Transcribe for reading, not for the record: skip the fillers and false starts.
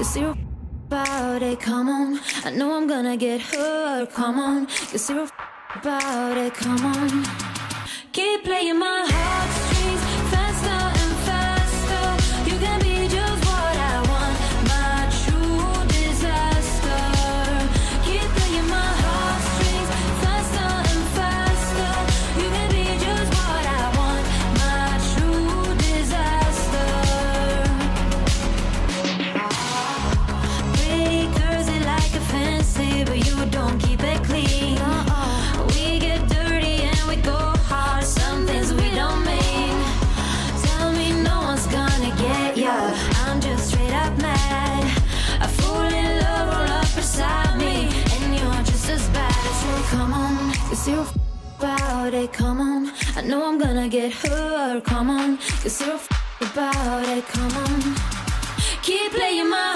Guess you're about it, come on. I know I'm gonna get hurt, come on. Guess you're about it, come on. Keep playing my heartstrings faster and faster. You can be just what I want, my true disaster. Keep playing my heartstrings faster and faster. You can be just what I want, my true disaster. Breakers it like a fancy, but you don't keep it clean. We get dirty and we go. I'm just straight up mad. I fall in love, roll up beside me, and you're just as bad. So come on, cause you're about it, come on. I know I'm gonna get hurt, come on. Cause you're about it, come on. Keep playing my